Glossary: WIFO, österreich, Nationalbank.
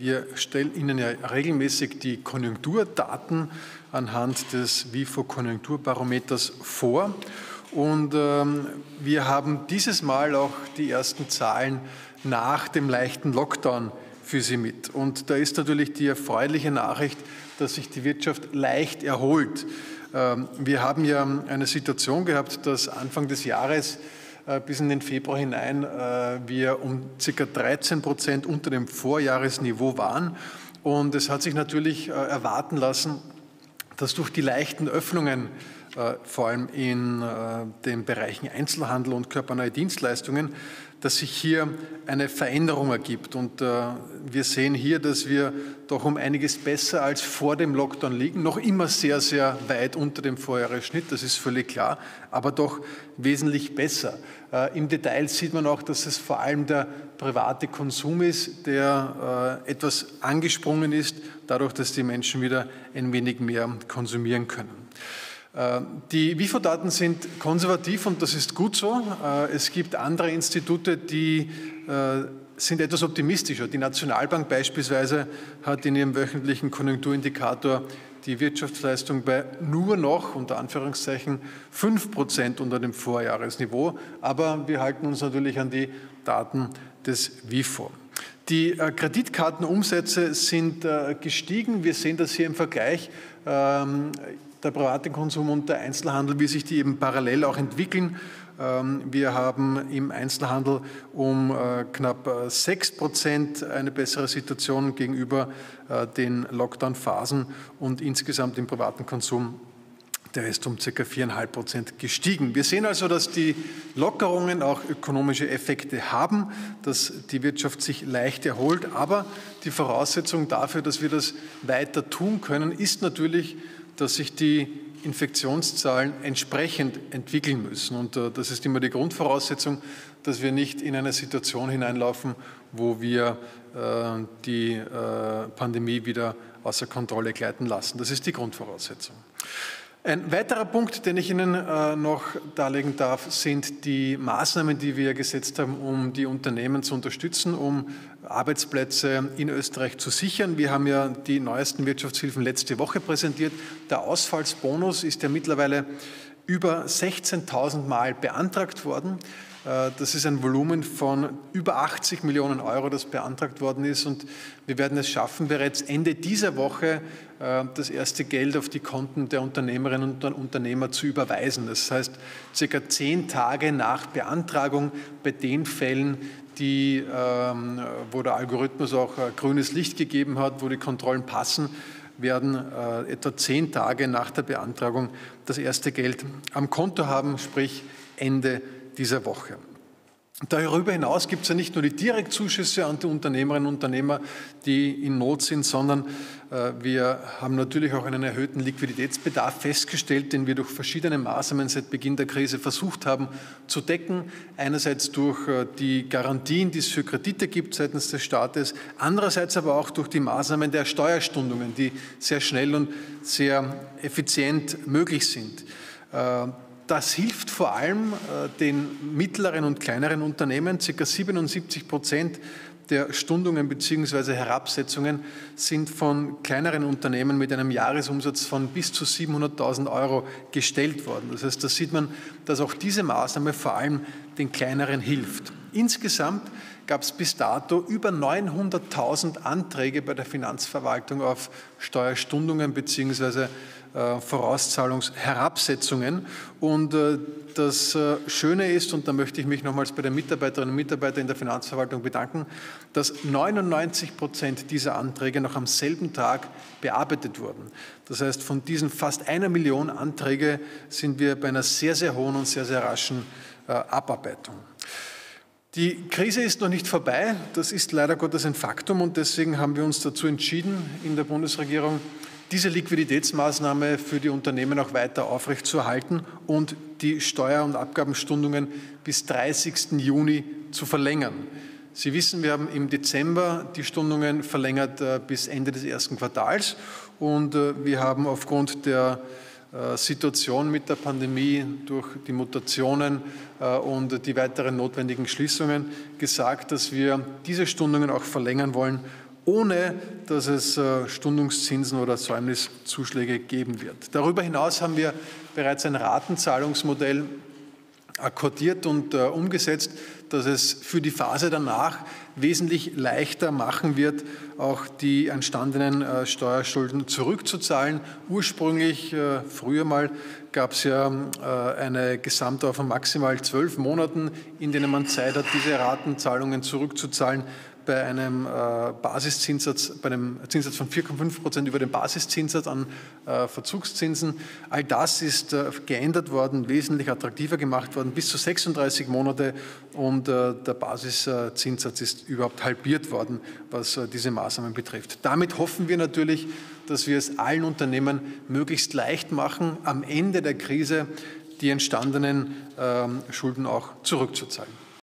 Wir stellen Ihnen ja regelmäßig die Konjunkturdaten anhand des WIFO-Konjunkturbarometers vor. Und wir haben dieses Mal auch die ersten Zahlen nach dem leichten Lockdown für Sie mit. Und da ist natürlich die erfreuliche Nachricht, dass sich die Wirtschaft leicht erholt. Wir haben ja eine Situation gehabt, dass Anfang des Jahres bis in den Februar hinein wir um ca. 13% unter dem Vorjahresniveau waren. Und es hat sich natürlich erwarten lassen, dass durch die leichten Öffnungen, vor allem in den Bereichen Einzelhandel und körpernahe Dienstleistungen, dass sich hier eine Veränderung ergibt. Und wir sehen hier, dass wir doch um einiges besser als vor dem Lockdown liegen. Noch immer sehr, sehr weit unter dem Vorjahresschnitt, das ist völlig klar, aber doch wesentlich besser. Im Detail sieht man auch, dass es vor allem der private Konsum ist, der etwas angesprungen ist, dadurch, dass die Menschen wieder ein wenig mehr konsumieren können. Die WIFO-Daten sind konservativ und das ist gut so. Es gibt andere Institute, die sind etwas optimistischer. Die Nationalbank beispielsweise hat in ihrem wöchentlichen Konjunkturindikator die Wirtschaftsleistung bei nur noch, unter Anführungszeichen, 5% unter dem Vorjahresniveau. Aber wir halten uns natürlich an die Daten des WIFO. Die Kreditkartenumsätze sind gestiegen. Wir sehen das hier im Vergleich. Der private Konsum und der Einzelhandel, wie sich die eben parallel auch entwickeln. Wir haben im Einzelhandel um knapp 6% eine bessere Situation gegenüber den Lockdown-Phasen und insgesamt im privaten Konsum, der ist um ca. 4,5% gestiegen. Wir sehen also, dass die Lockerungen auch ökonomische Effekte haben, dass die Wirtschaft sich leicht erholt. Aber die Voraussetzung dafür, dass wir das weiter tun können, ist natürlich, dass sich die Infektionszahlen entsprechend entwickeln müssen. Und das ist immer die Grundvoraussetzung, dass wir nicht in eine Situation hineinlaufen, wo wir die Pandemie wieder außer Kontrolle gleiten lassen. Das ist die Grundvoraussetzung. Ein weiterer Punkt, den ich Ihnen noch darlegen darf, sind die Maßnahmen, die wir gesetzt haben, um die Unternehmen zu unterstützen, um Arbeitsplätze in Österreich zu sichern. Wir haben ja die neuesten Wirtschaftshilfen letzte Woche präsentiert. Der Ausfallsbonus ist ja mittlerweile über 16.000 Mal beantragt worden. Das ist ein Volumen von über 80 Millionen Euro, das beantragt worden ist. Und wir werden es schaffen, bereits Ende dieser Woche das erste Geld auf die Konten der Unternehmerinnen und Unternehmer zu überweisen. Das heißt, circa 10 Tage nach Beantragung bei den Fällen, wo der Algorithmus auch grünes Licht gegeben hat, wo die Kontrollen passen, werden etwa 10 Tage nach der Beantragung das erste Geld am Konto haben, sprich Ende dieser Woche. Darüber hinaus gibt es ja nicht nur die Direktzuschüsse an die Unternehmerinnen und Unternehmer, die in Not sind, sondern wir haben natürlich auch einen erhöhten Liquiditätsbedarf festgestellt, den wir durch verschiedene Maßnahmen seit Beginn der Krise versucht haben zu decken. Einerseits durch die Garantien, die es für Kredite gibt seitens des Staates, andererseits aber auch durch die Maßnahmen der Steuerstundungen, die sehr schnell und sehr effizient möglich sind. Das hilft vor allem den mittleren und kleineren Unternehmen. Circa 77% der Stundungen bzw. Herabsetzungen sind von kleineren Unternehmen mit einem Jahresumsatz von bis zu 700.000 Euro gestellt worden. Das heißt, da sieht man, dass auch diese Maßnahme vor allem den kleineren hilft. Insgesamt gab es bis dato über 900.000 Anträge bei der Finanzverwaltung auf Steuerstundungen bzw. Vorauszahlungsherabsetzungen. Und das Schöne ist, und da möchte ich mich nochmals bei den Mitarbeiterinnen und Mitarbeitern in der Finanzverwaltung bedanken, dass 99% dieser Anträge noch am selben Tag bearbeitet wurden. Das heißt, von diesen fast 1 Million Anträge sind wir bei einer sehr, sehr hohen und sehr, sehr raschen Abarbeitung. Die Krise ist noch nicht vorbei, das ist leider Gottes ein Faktum und deswegen haben wir uns dazu entschieden, in der Bundesregierung diese Liquiditätsmaßnahme für die Unternehmen auch weiter aufrechtzuerhalten und die Steuer- und Abgabenstundungen bis 30. Juni zu verlängern. Sie wissen, wir haben im Dezember die Stundungen verlängert bis Ende des ersten Quartals und wir haben aufgrund der Situation mit der Pandemie durch die Mutationen und die weiteren notwendigen Schließungen gesagt, dass wir diese Stundungen auch verlängern wollen, ohne dass es Stundungszinsen oder Säumniszuschläge geben wird. Darüber hinaus haben wir bereits ein Ratenzahlungsmodell akkordiert und umgesetzt, dass es für die Phase danach wesentlich leichter machen wird, auch die entstandenen Steuerschulden zurückzuzahlen. Ursprünglich, früher mal, gab es ja eine Gesamtdauer von maximal 12 Monaten, in denen man Zeit hat, diese Ratenzahlungen zurückzuzahlen, bei einem Basiszinssatz, bei einem Zinssatz von 4,5% über den Basiszinssatz an Verzugszinsen. All das ist geändert worden, wesentlich attraktiver gemacht worden, bis zu 36 Monate und der Basiszinssatz ist überhaupt halbiert worden, was diese Maßnahmen betrifft. Damit hoffen wir natürlich, dass wir es allen Unternehmen möglichst leicht machen, am Ende der Krise die entstandenen Schulden auch zurückzuzahlen.